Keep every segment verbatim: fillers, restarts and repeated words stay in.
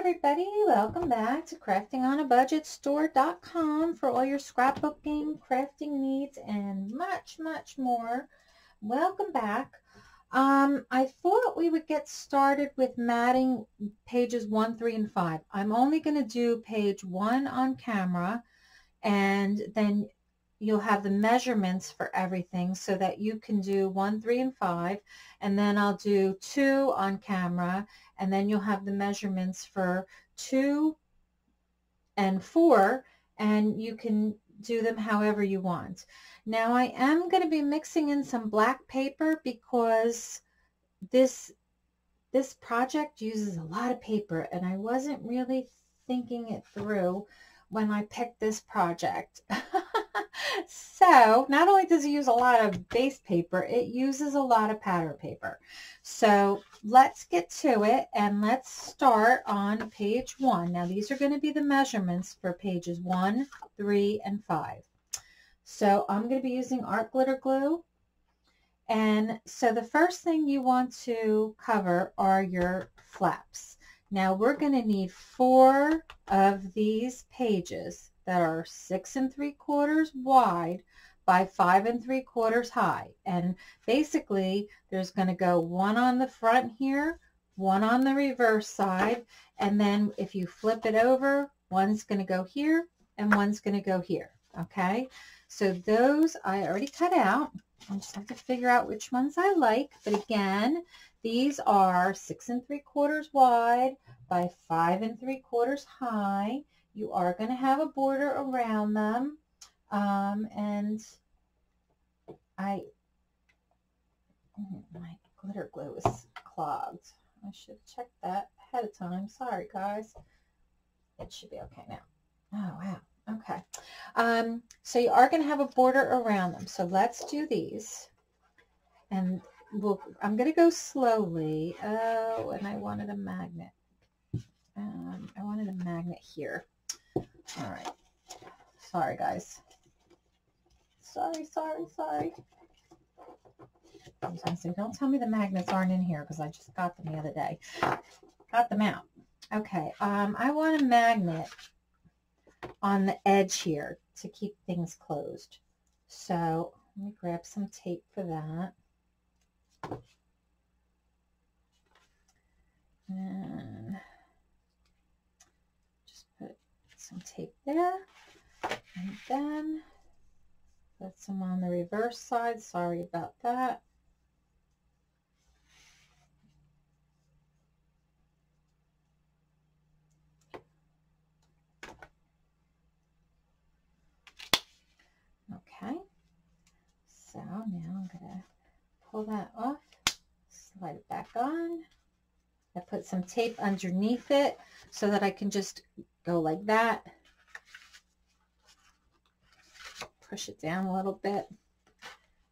everybody, welcome back to crafting on a budget store dot com for all your scrapbooking, crafting needs, and much, much more. Welcome back. Um, I thought we would get started with matting pages one, three, and five. I'm only going to do page one on camera, and then you'll have the measurements for everything so that you can do one, three, and five, and then I'll do two on camera, and then you'll have the measurements for two and four, and you can do them however you want. Now I am going to be mixing in some black paper because this, this project uses a lot of paper, and I wasn't really thinking it through when I picked this project. So not only does it use a lot of base paper, it uses a lot of pattern paper. So let's get to it, and let's start on page one. Now these are going to be the measurements for pages one, three, and five. So I'm going to be using art glitter glue. And so the first thing you want to cover are your flaps. Now we're going to need four of these pages that are six and three quarters wide by five and three quarters high. And basically there's going to go one on the front here, one on the reverse side, and then if you flip it over, one's going to go here and one's going to go here. Okay, so those I already cut out. I just have to figure out which ones I like, but again, these are six and three quarters wide by five and three quarters high. You are going to have a border around them, um, and I, my glitter glue is clogged. I should check that ahead of time. Sorry, guys. It should be okay now. Oh, wow. Okay. Um, so you are going to have a border around them. So let's do these, and We'll, I'm going to go slowly. Oh, and I wanted a magnet. Um, I wanted a magnet here. All right. Sorry, guys. Sorry, sorry, sorry. Sometimes they don't tell me the magnets aren't in here because I just got them the other day. Got them out. Okay. Um, I want a magnet on the edge here to keep things closed. So let me grab some tape for that. And just put some tape there, and then put some on the reverse side. Sorry about that. Okay, so now I'm gonna pull that off, slide it back on. I put some tape underneath it so that I can just go like that, push it down a little bit,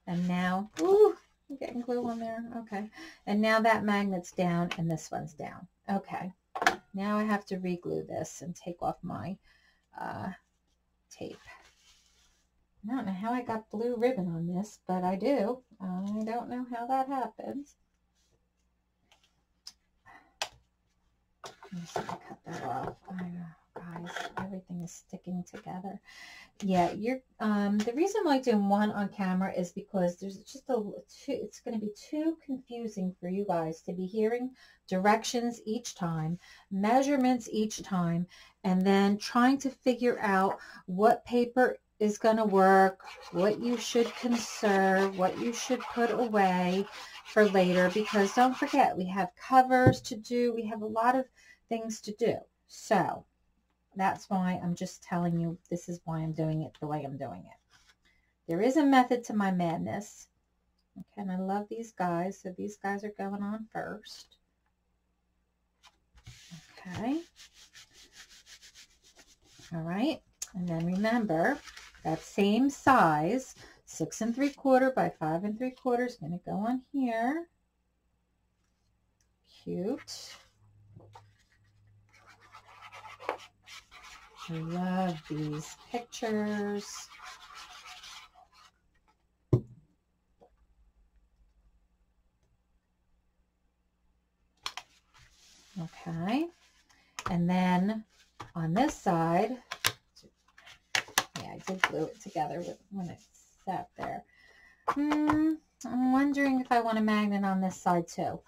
and now, ooh, I'm getting glue on there. Okay, and now that magnet's down and this one's down. Okay, now I have to re-glue this and take off my uh, tape. I don't know how I got blue ribbon on this, but I do. I don't know how that happens. I'm just going to cut that off. I know, guys, everything is sticking together. Yeah, you're. Um, the reason why I'm doing one on camera is because there's just a. Too, it's going to be too confusing for you guys to be hearing directions each time, measurements each time, and then trying to figure out what paper is going to work, what you should conserve, what you should put away for later, because don't forget, we have covers to do, we have a lot of things to do. So that's why I'm just telling you, this is why I'm doing it the way I'm doing it. There is a method to my madness. Okay, and I love these guys, so these guys are going on first. Okay. All right, and then remember, that same size, six and three quarter by five and three quarter, is going to go on here. Cute. I love these pictures. Okay. And then on this side, yeah, I did glue it together when it sat there. Hmm, I'm wondering if I want a magnet on this side too.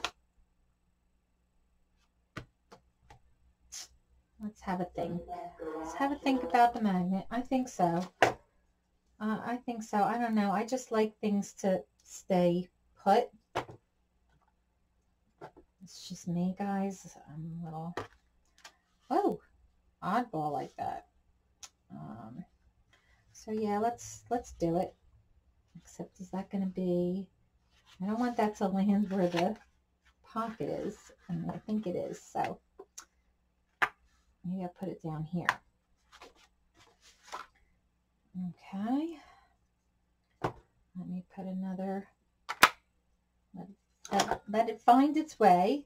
Let's have a think. Let's have a think about the magnet. I think so. Uh, I think so. I don't know. I just like things to stay put. It's just me, guys. I'm a little, oh, oddball like that. Um, so yeah, let's let's do it. Except is that going to be? I don't want that to land where the pocket is, and I think it is. So. Maybe I'll put it down here. Okay. Let me put another, let it, let it find its way.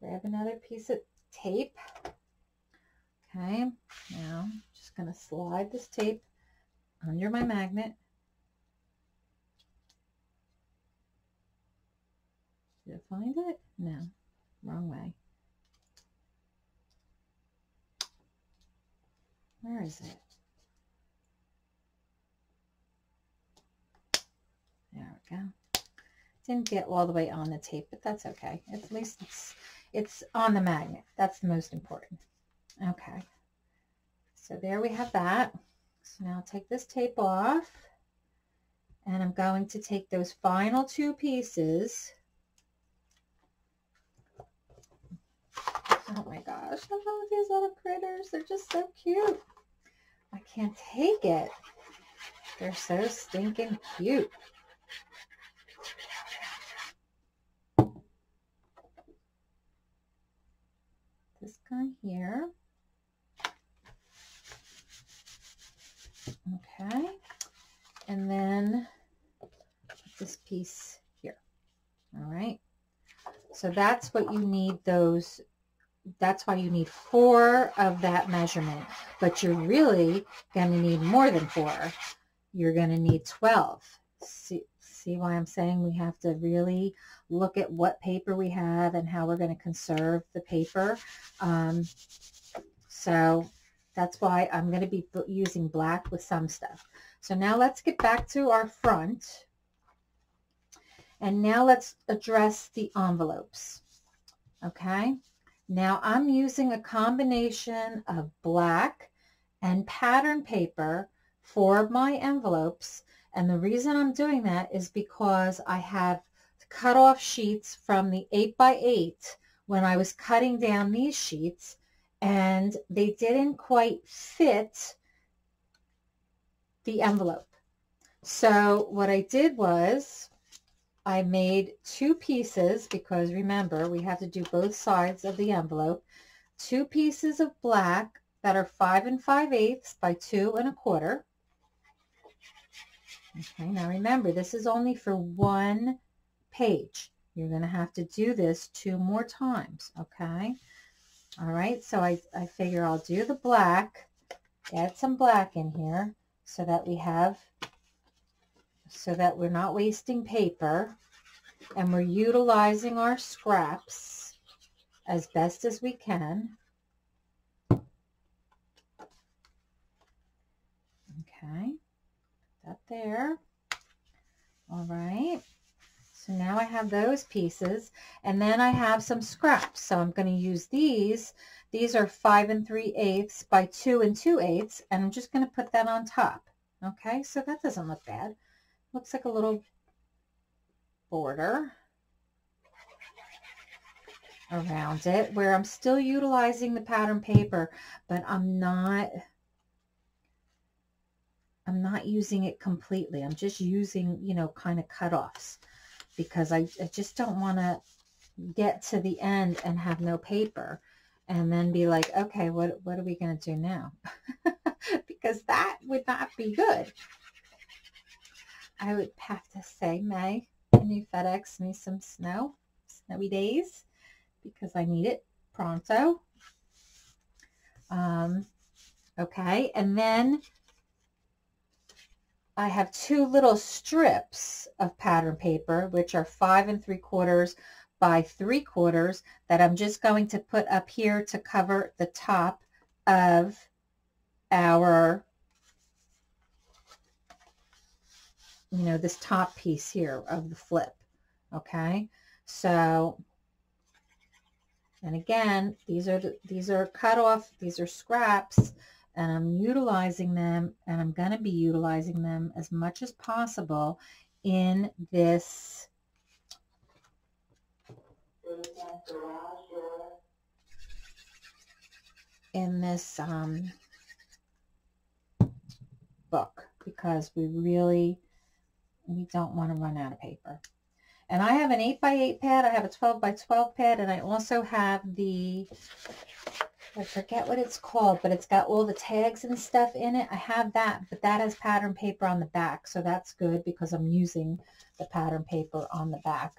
Grab another piece of tape. Okay. Now I'm just going to slide this tape under my magnet. Did it find it? No. Wrong way. Where is it? There we go. Didn't get all the way on the tape, but that's okay. At least it's, it's on the magnet. That's the most important. Okay. So there we have that. So now I'll take this tape off. And I'm going to take those final two pieces. Oh my gosh, I love these little critters. They're just so cute. I can't take it. They're so stinking cute. This guy here. Okay. And then this piece here. All right. So that's what you need those. That's why you need four of that measurement, but you're really going to need more than four. You're going to need twelve. See, see why I'm saying we have to really look at what paper we have and how we're going to conserve the paper. Um, so that's why I'm going to be using black with some stuff. So now let's get back to our front. And now let's address the envelopes. Okay. Now I'm using a combination of black and pattern paper for my envelopes, and the reason I'm doing that is because I have cut off sheets from the eight by eight when I was cutting down these sheets, and they didn't quite fit the envelope. So what I did was I made two pieces, because remember we have to do both sides of the envelope, two pieces of black that are five and five eighths by two and a quarter. Okay, now remember this is only for one page. You're going to have to do this two more times, okay? All right, so I, I figure I'll do the black, add some black in here so that we have so that we're not wasting paper and we're utilizing our scraps as best as we can. Okay, that there. All right, so now I have those pieces, and then I have some scraps, so I'm going to use these. These are five and three eighths by two and two eighths, and I'm just going to put that on top. Okay, so that doesn't look bad. Looks like a little border around it where I'm still utilizing the pattern paper, but I'm not, I'm not using it completely. I'm just using, you know, kind of cutoffs, because I, I just don't want to get to the end and have no paper and then be like, okay, what, what are we going to do now? Because that would not be good. I would have to say, May, can you FedEx me some snow, snowy days, because I need it pronto. Um, okay, and then I have two little strips of pattern paper, which are five and three quarters by three quarters that I'm just going to put up here to cover the top of our, you know, this top piece here of the flip. Okay, so, and again, these are these are cut off, these are scraps, and I'm utilizing them, and I'm going to be utilizing them as much as possible in this in this um, book, because we really we don't want to run out of paper. And I have an eight by eight pad, I have a twelve by twelve pad, and I also have the, I forget what it's called, but it's got all the tags and stuff in it. I have that, but that has pattern paper on the back, so that's good because I'm using the pattern paper on the back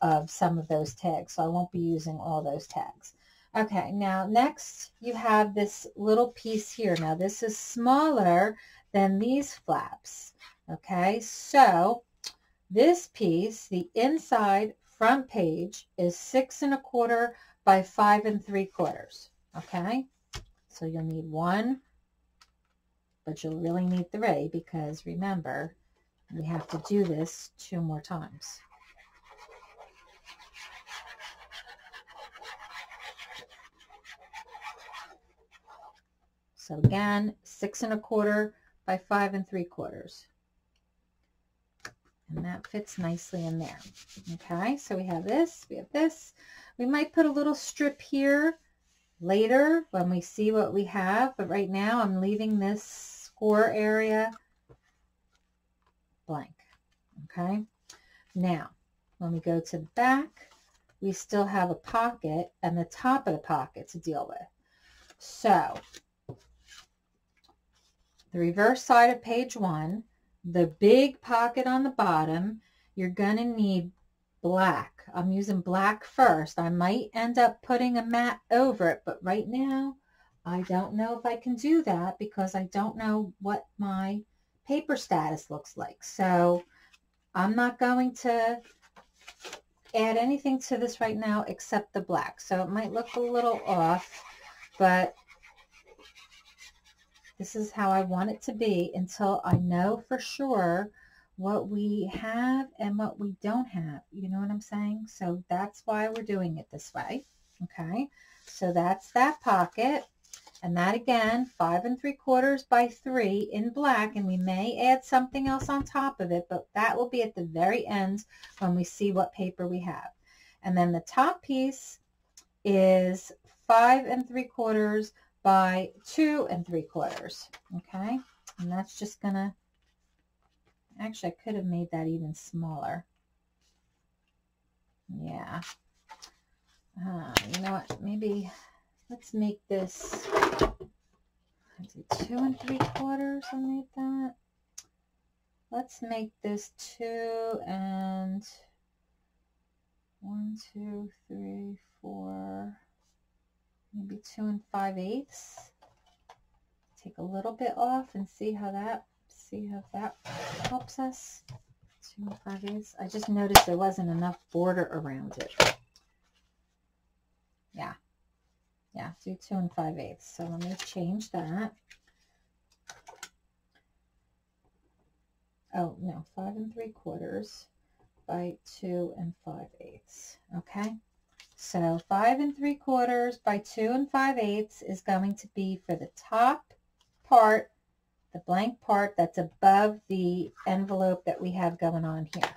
of some of those tags, so I won't be using all those tags. Okay, now next you have this little piece here. Now this is smaller than these flaps, okay? So this piece, the inside front page, is six and a quarter by five and three quarters. Okay, so you'll need one, but you'll really need three because remember, we have to do this two more times. So again, six and a quarter by five and three quarters. And that fits nicely in there. Okay, so we have this, we have this. We might put a little strip here later when we see what we have, but right now I'm leaving this score area blank. Okay, now when we go to the back, we still have a pocket and the top of the pocket to deal with. So the reverse side of page one, the big pocket on the bottom, you're gonna need black. I'm using black first. I might end up putting a matte over it, but right now I don't know if I can do that because I don't know what my paper status looks like. So I'm not going to add anything to this right now except the black. So it might look a little off, but this is how I want it to be until I know for sure what we have and what we don't have. You know what I'm saying? So that's why we're doing it this way. Okay, so that's that pocket. And that again, five and three quarters by three in black. And we may add something else on top of it, but that will be at the very end when we see what paper we have. And then the top piece is five and three quarters by two and three quarters. Okay, and that's just gonna, actually, I could have made that even smaller. Yeah. Uh, you know what? Maybe let's make this two and three quarters, something like that. Let's make this two and one, two, three, four, maybe two and five eighths. Take a little bit off and see how that. See how that helps us. Two and five eighths. I just noticed there wasn't enough border around it. Yeah. Yeah, do two and five eighths. So let me change that. Oh, no. Five and three quarters by two and five eighths. Okay. So five and three quarters by two and five eighths is going to be for the top part, the blank part that's above the envelope that we have going on here.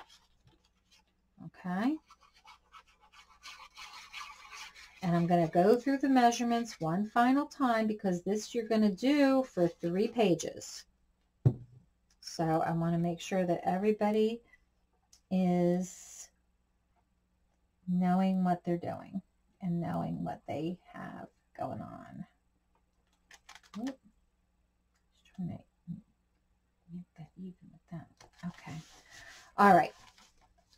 Okay. And I'm going to go through the measurements one final time because this you're going to do for three pages. So I want to make sure that everybody is knowing what they're doing and knowing what they have going on. Oops. Make that even with that. Okay. All right.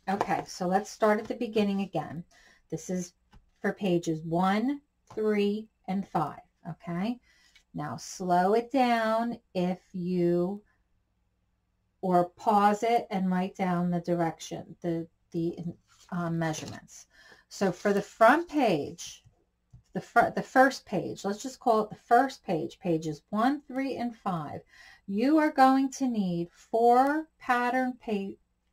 Okay. So let's start at the beginning again. This is for pages one, three, and five. Okay. Now slow it down if you, or pause it and write down the direction, the the um, measurements. So for the front page, the, fr the first page, let's just call it the first page, pages one, three, and five, you are going to need four pattern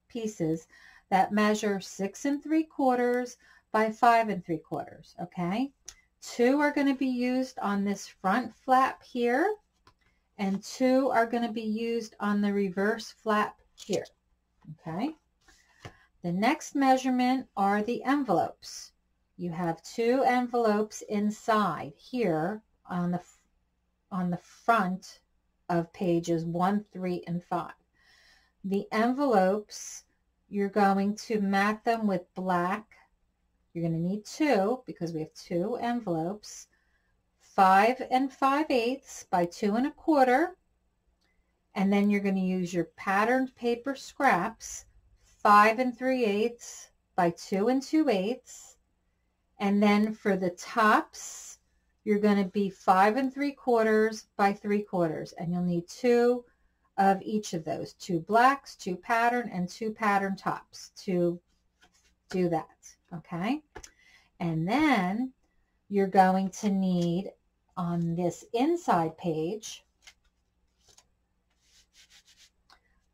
pieces that measure six and three quarters by five and three quarters, okay? Two are going to be used on this front flap here, and two are going to be used on the reverse flap here, okay? The next measurement are the envelopes. You have two envelopes inside here on the, on the front of pages one, three, and five. The envelopes, you're going to mat them with black. You're going to need two because we have two envelopes, five and five eighths by two and a quarter. And then you're going to use your patterned paper scraps, five and three eighths by two and two eighths. And then for the tops, you're going to be five and three quarters by three quarters. And you'll need two of each of those, two blacks, two pattern, and two pattern tops to do that. Okay, and then you're going to need on this inside page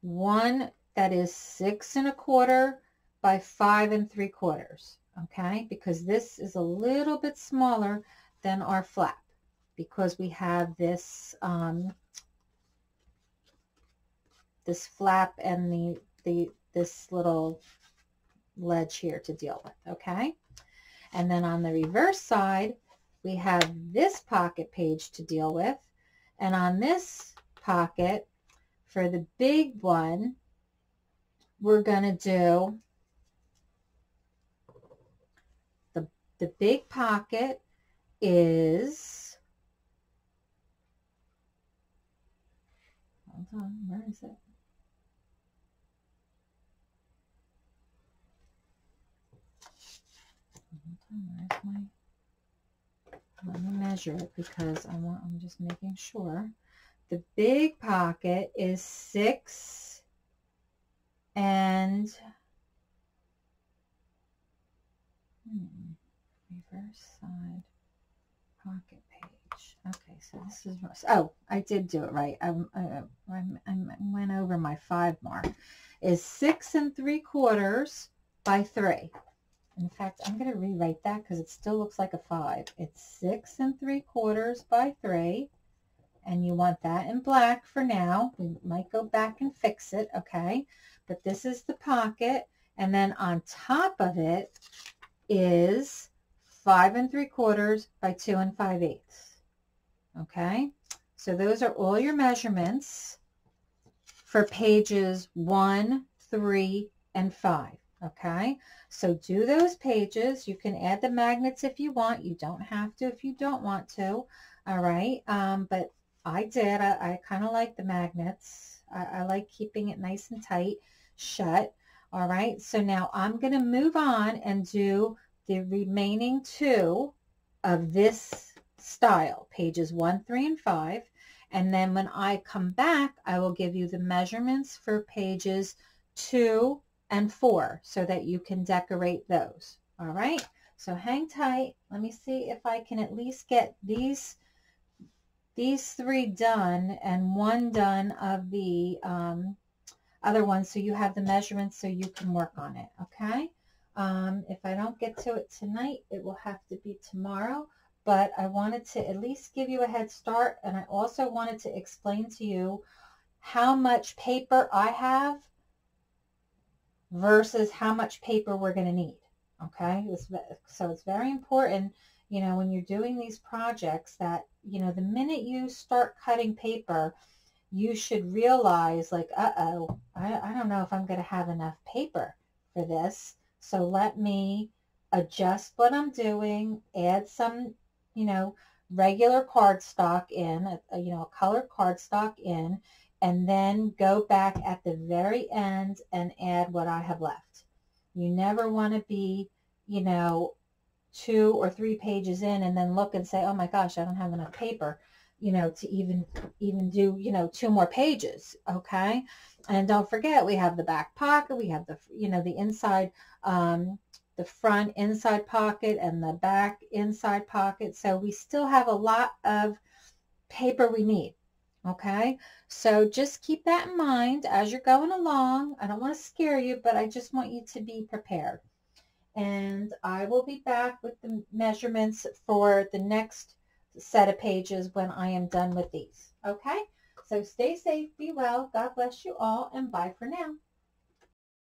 one that is six and a quarter by five and three quarters, okay, because this is a little bit smaller than our flap because we have this um, this flap and the the this little ledge here to deal with, okay? And then on the reverse side, we have this pocket page to deal with, and on this pocket, for the big one, we're gonna do the, the big pocket is, hold on, where is it? Where's my, let me measure it because I want, I'm just making sure. The big pocket is six and hmm, reverse side pocket page. Okay, so this is, oh, I did do it right. I, I, I, I went over my five mark. Is six and three quarters by three. In fact, I'm going to rewrite that because it still looks like a five. It's six and three quarters by three. And you want that in black for now. We might go back and fix it, okay? But this is the pocket. And then on top of it is five and three quarters by two and five eighths, okay? So those are all your measurements for pages one, three, and five. Okay, so do those pages. You can add the magnets if you want. You don't have to if you don't want to. All right, um, but I did. I, I kind of like the magnets. I, I like keeping it nice and tight shut. All right, so now I'm going to move on and do the remaining two of this style, pages one, three, and five. And then when I come back, I will give you the measurements for pages two and four so that you can decorate those. All right, so hang tight. Let me see if I can at least get these these three done and one done of the um, other one so you have the measurements so you can work on it, okay? Um, if I don't get to it tonight, it will have to be tomorrow, but I wanted to at least give you a head start, and I also wanted to explain to you how much paper I have versus how much paper we're going to need, okay? This, so it's very important, you know, when you're doing these projects that, you know, the minute you start cutting paper, you should realize, like, uh-oh, I, I don't know if I'm going to have enough paper for this, so let me adjust what I'm doing, add some, you know, regular cardstock in, a, a, you know, a colored cardstock in, and then go back at the very end and add what I have left. You never want to be, you know, two or three pages in and then look and say, oh my gosh, I don't have enough paper, you know, to even even do, you know, two more pages, okay? And don't forget, we have the back pocket, we have the, you know, the inside um, the front inside pocket and the back inside pocket. So we still have a lot of paper we need. Okay, so just keep that in mind as you're going along. I don't want to scare you, but I just want you to be prepared. And I will be back with the measurements for the next set of pages when I am done with these. Okay, so stay safe, be well, God bless you all, and bye for now.